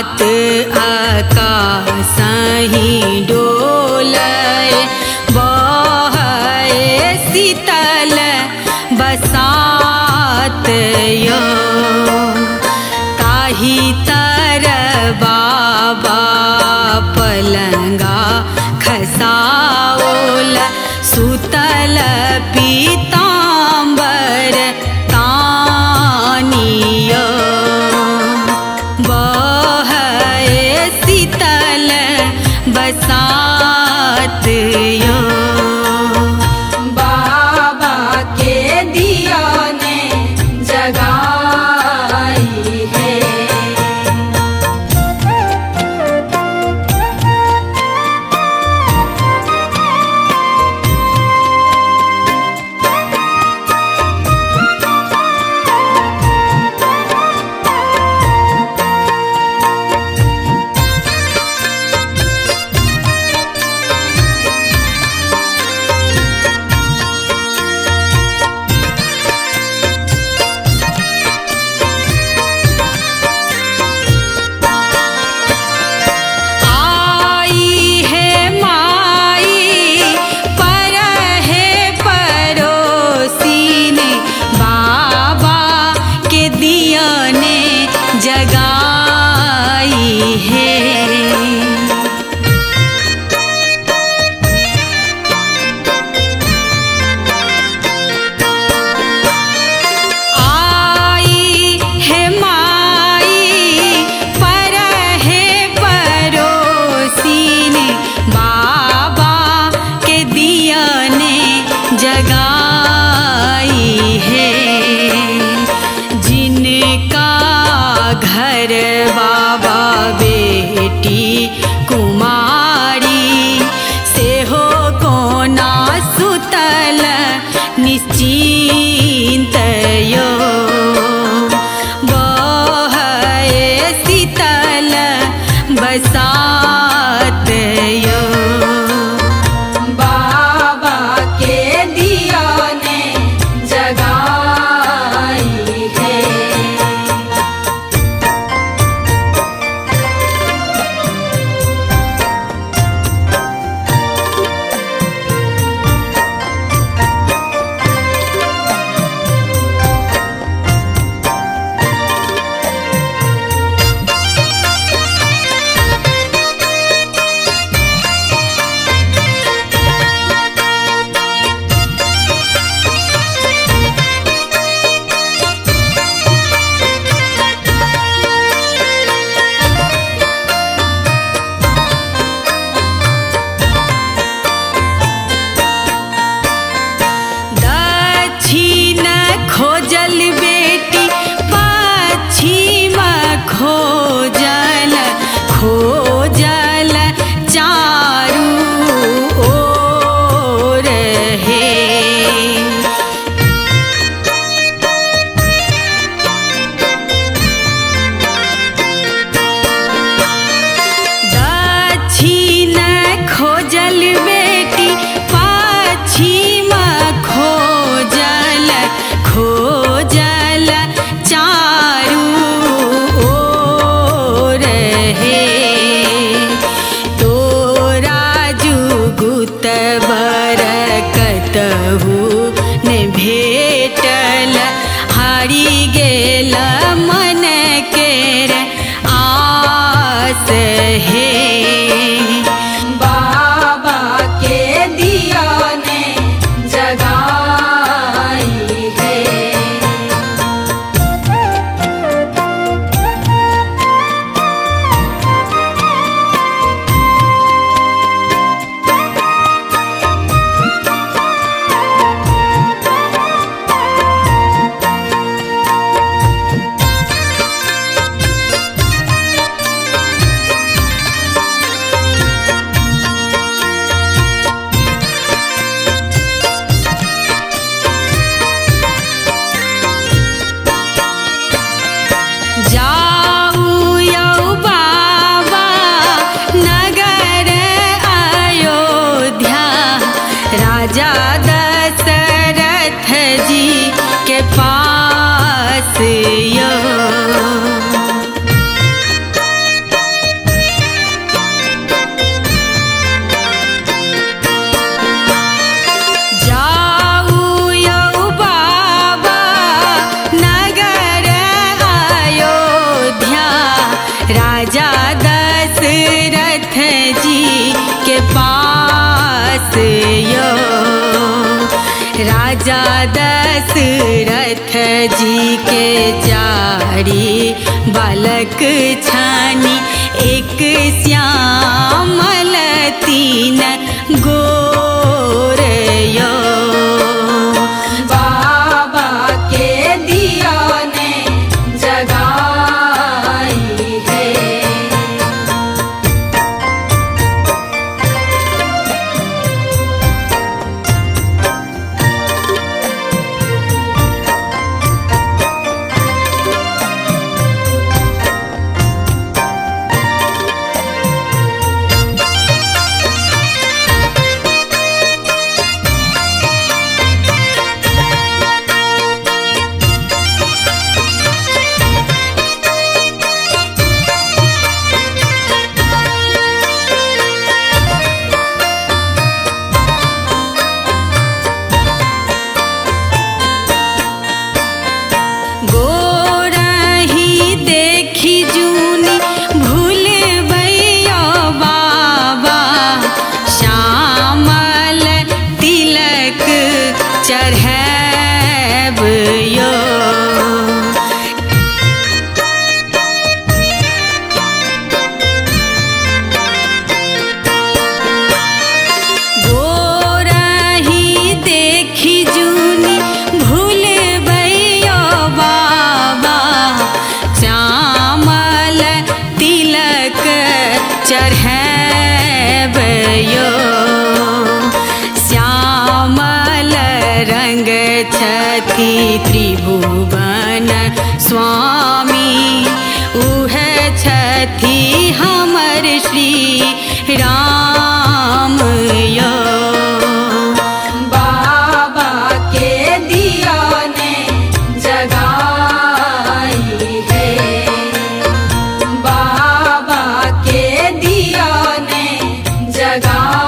आत आका साही डोलय बहय शीतल बसात यो ताहि तर बाबा पलंगा खसाओल सुतल पीता बसात यो बाबा के दिया ने जगाई है। के पास यो राजा दशरथ जी के चारी बालक छानी एक श्यामल तीन गोर यो बाबा के दिया ने जगाई है। त्रिभुवन स्वामी उह छथि हमर श्री राम यो बाबा के दिया ने जगाई है। बाबा के दिया ने जगाई